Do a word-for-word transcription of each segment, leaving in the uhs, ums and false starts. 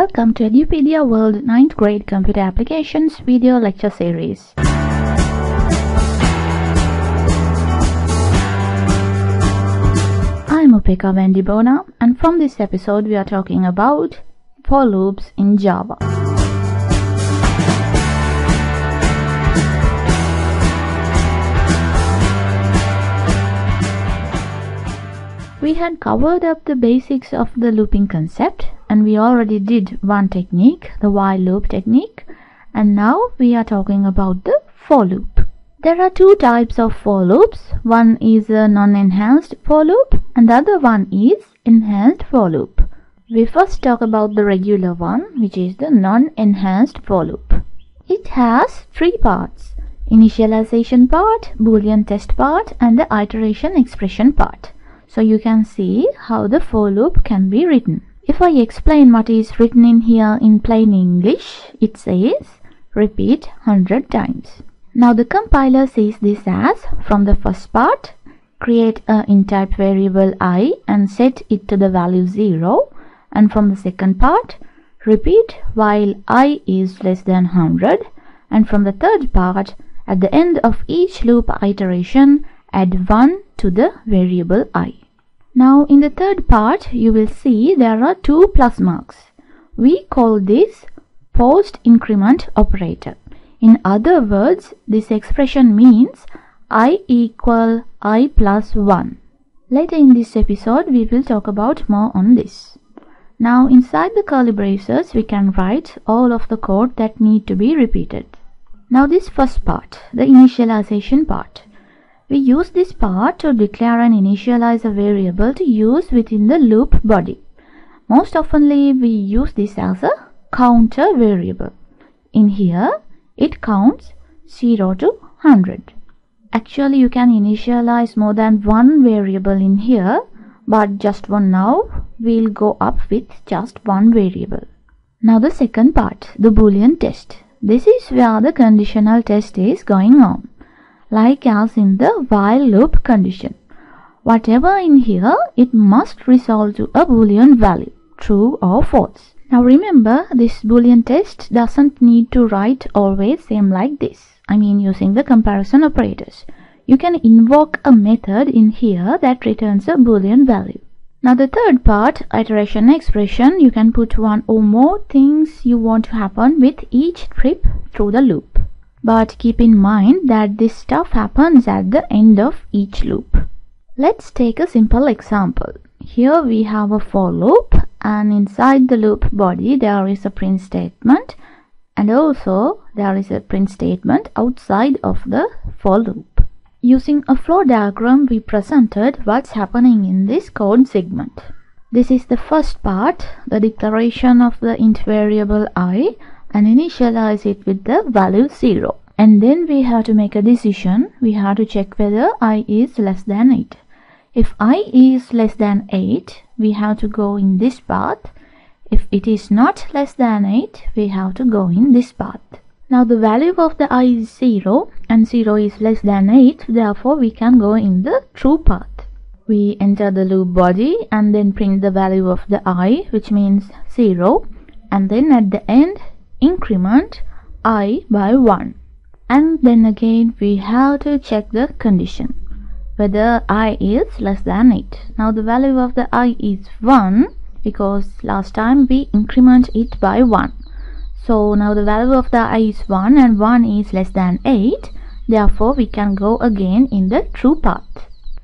Welcome to Edupedia World ninth Grade Computer Applications video lecture series. I'm Opeka Vandibona, and from this episode we are talking about for loops in Java. We had covered up the basics of the looping concept, and we already did one technique, the while loop technique, and now we are talking about the for loop. There are two types of for loops. One is a non-enhanced for loop and the other one is enhanced for loop. We first talk about the regular one, which is the non-enhanced for loop. It has three parts: initialization part, Boolean test part, and the iteration expression part. So you can see how the for loop can be written. If I explain what is written in here in plain English, it says repeat one hundred times. Now the compiler sees this as, from the first part, create a in-type variable I and set it to the value zero, and from the second part, repeat while I is less than one hundred, and from the third part, at the end of each loop iteration, add one to the variable I. Now in the third part you will see there are two plus marks. We call this post increment operator. In other words, this expression means I equal I plus one. Later in this episode we will talk about more on this. Now inside the curly braces we can write all of the code that need to be repeated. Now this first part, the initialization part. We use this part to declare and initialize a variable to use within the loop body. Most oftenly, we use this as a counter variable. In here, it counts zero to one hundred. Actually, you can initialize more than one variable in here, but just one now, we'll go up with just one variable. Now the second part, the Boolean test. This is where the conditional test is going on. Like as in the while loop condition, whatever in here, it must resolve to a Boolean value, true or false. Now remember, this Boolean test doesn't need to write always same like this. I mean using the comparison operators. You can invoke a method in here that returns a Boolean value. Now the third part, iteration expression, you can put one or more things you want to happen with each trip through the loop. But keep in mind that this stuff happens at the end of each loop. Let's take a simple example. Here we have a for loop, and inside the loop body there is a print statement, and also there is a print statement outside of the for loop. Using a flow diagram we presented what's happening in this code segment. This is the first part, the declaration of the int variable I, and initialize it with the value zero, and then we have to make a decision. We have to check whether I is less than eight. If I is less than eight, we have to go in this path. If it is not less than eight, we have to go in this path. Now the value of the I is zero and zero is less than eight, therefore we can go in the true path. We enter the loop body and then print the value of the I, which means zero, and then at the end increment I by one, and then again we have to check the condition whether I is less than eight. Now the value of the I is one, because last time we increment it by one. So now the value of the I is one and one is less than eight, therefore we can go again in the true path.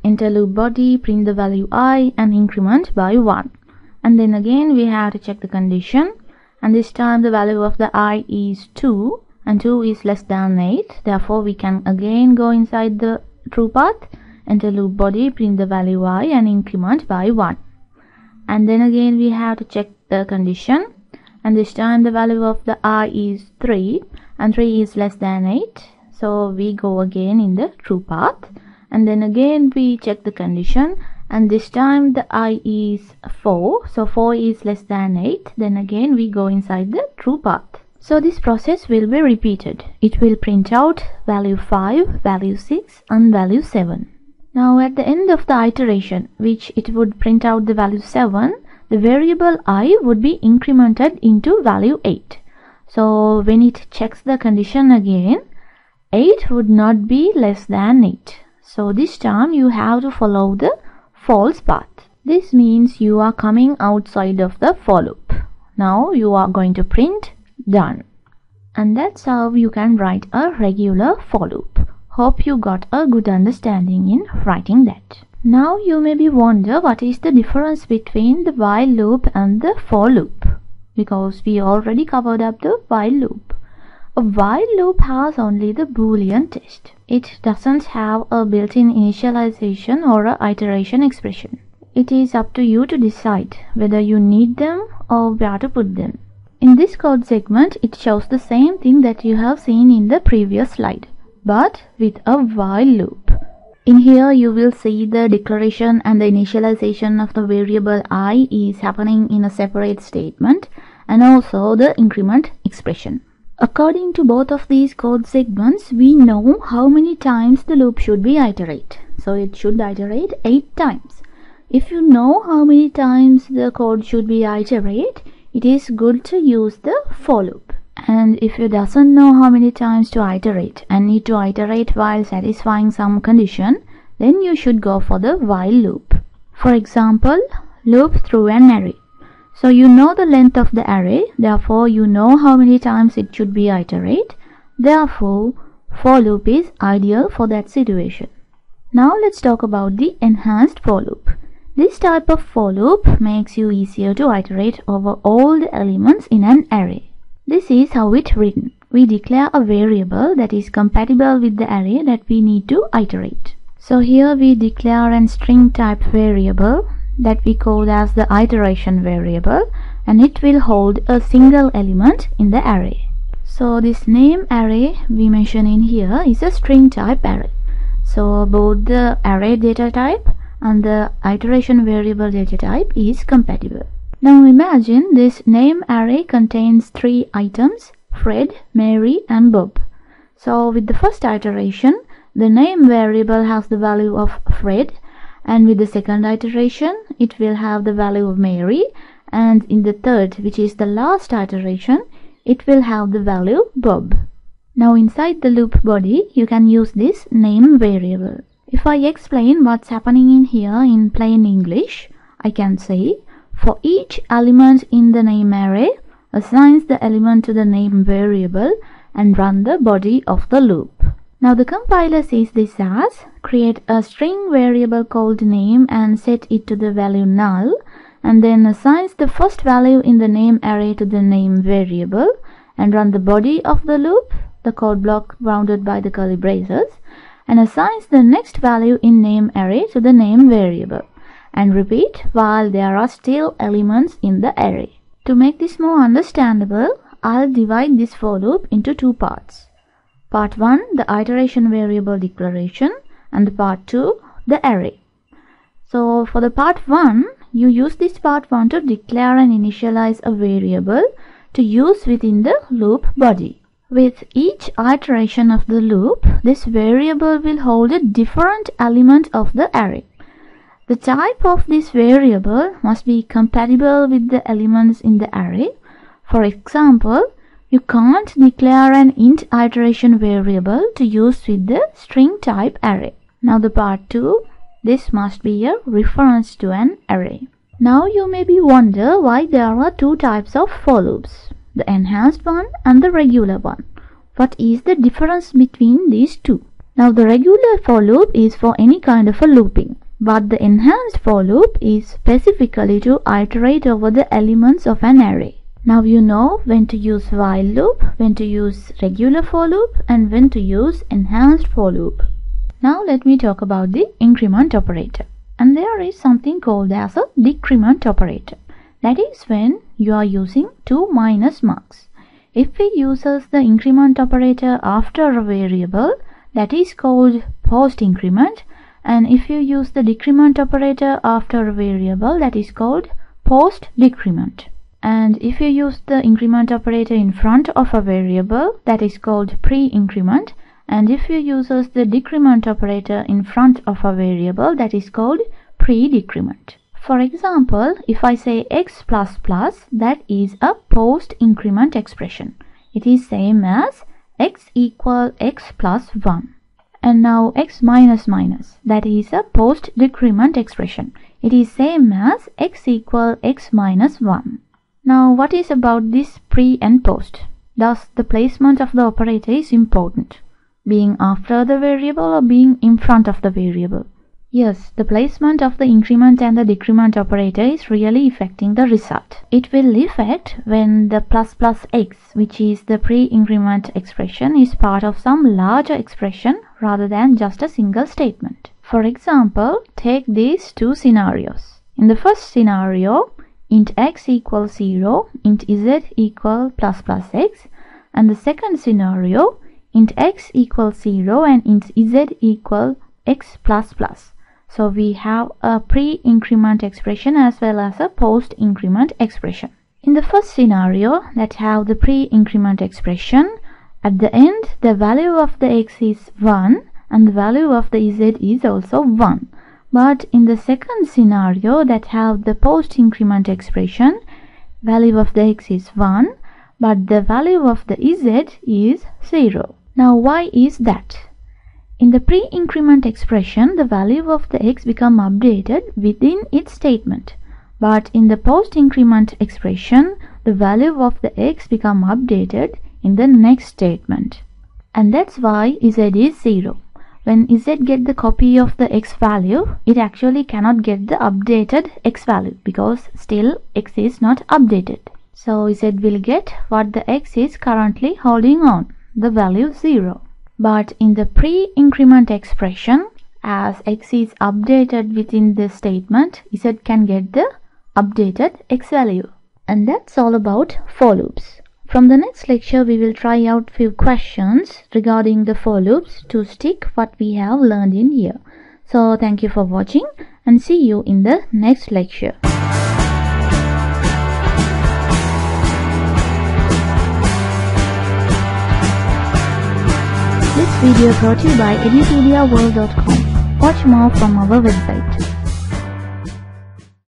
Enter loop body, print the value I and increment by one, and then again we have to check the condition. And this time the value of the I is two, and two is less than eight, therefore we can again go inside the true path. Enter loop body, print the value I and increment by one, and then again we have to check the condition. And this time the value of the I is three, and three is less than eight, so we go again in the true path, and then again we check the condition. And this time the I is four, so four is less than eight, then again we go inside the true path. So this process will be repeated. It will print out value five, value six and value seven. Now at the end of the iteration, which it would print out the value seven, the variable I would be incremented into value eight. So when it checks the condition again, eight would not be less than eight. So this time you have to follow the false path. This means you are coming outside of the for loop. Now you are going to print done. And that's how you can write a regular for loop. Hope you got a good understanding in writing that. Now you may be wonder what is the difference between the while loop and the for loop, because we already covered up the while loop. A while loop has only the Boolean test. It doesn't have a built-in initialization or a iteration expression. It is up to you to decide whether you need them or where to put them. In this code segment, it shows the same thing that you have seen in the previous slide, but with a while loop. In here, you will see the declaration and the initialization of the variable I is happening in a separate statement, and also the increment expression. According to both of these code segments, we know how many times the loop should be iterated. So it should iterate eight times. If you know how many times the code should be iterated, it is good to use the for loop. And if you doesn't know how many times to iterate and need to iterate while satisfying some condition, then you should go for the while loop. For example, loop through an array. So you know the length of the array, therefore you know how many times it should be iterated. Therefore, for loop is ideal for that situation. Now let's talk about the enhanced for loop. This type of for loop makes you easier to iterate over all the elements in an array. This is how it's written. We declare a variable that is compatible with the array that we need to iterate. So here we declare a string type variable that we call as the iteration variable, and it will hold a single element in the array. So this name array we mention in here is a string type array. So both the array data type and the iteration variable data type is compatible. Now imagine this name array contains three items, Fred, Mary and Bob. So with the first iteration, the name variable has the value of Fred, and with the second iteration, it will have the value of Mary, and in the third, which is the last iteration, it will have the value Bob. Now inside the loop body, you can use this name variable. If I explain what's happening in here in plain English, I can say, for each element in the name array, assigns the element to the name variable and run the body of the loop. Now the compiler sees this as, create a string variable called name and set it to the value null, and then assigns the first value in the name array to the name variable and run the body of the loop, the code block bounded by the curly braces, and assigns the next value in name array to the name variable. And repeat while there are still elements in the array. To make this more understandable, I'll divide this for loop into two parts. Part one, the iteration variable declaration, and part two, the array. So for the part one, you use this part one to declare and initialize a variable to use within the loop body. With each iteration of the loop, this variable will hold a different element of the array. The type of this variable must be compatible with the elements in the array. For example, you can't declare an int iteration variable to use with the string type array. Now the part two, this must be a reference to an array. Now you may be wonder why there are two types of for loops, the enhanced one and the regular one. What is the difference between these two? Now the regular for loop is for any kind of a looping. But the enhanced for loop is specifically to iterate over the elements of an array. Now you know when to use while loop, when to use regular for loop, and when to use enhanced for loop. Now let me talk about the increment operator. And there is something called as a decrement operator. That is when you are using two minus marks. If we use the increment operator after a variable, that is called post increment. And if you use the decrement operator after a variable, that is called post decrement. And if you use the increment operator in front of a variable, that is called pre increment. And if you use the decrement operator in front of a variable, that is called pre decrement. For example, if I say x plus plus, that is a post increment expression. It is same as x equal x plus one. And now x minus minus, that is a post decrement expression. It is same as x equal x minus one. Now what is about this pre and post? Thus the placement of the operator is important. Being after the variable or being in front of the variable. Yes, the placement of the increment and the decrement operator is really affecting the result. It will affect when the plus plus x, which is the pre-increment expression, is part of some larger expression rather than just a single statement. For example, take these two scenarios. In the first scenario, int x equals zero, int z equal plus plus x, and the second scenario, int x equals zero and int z equal x plus plus. So we have a pre-increment expression as well as a post-increment expression. In the first scenario that have the pre-increment expression, at the end the value of the x is one and the value of the z is also one. But in the second scenario that have the post-increment expression, value of the x is one, but the value of the z is zero. Now why is that? In the pre-increment expression, the value of the x becomes updated within its statement. But in the post-increment expression, the value of the x becomes updated in the next statement. And that's why z is zero. When z gets the copy of the x value, it actually cannot get the updated x value because still x is not updated. So z will get what the x is currently holding on, the value zero. But in the pre-increment expression, as x is updated within the statement, z can get the updated x value. And that's all about for loops. From the next lecture, we will try out few questions regarding the for loops to stick what we have learned in here. So thank you for watching and see you in the next lecture. This video brought you by Edupedia World dot com. Watch more from our website.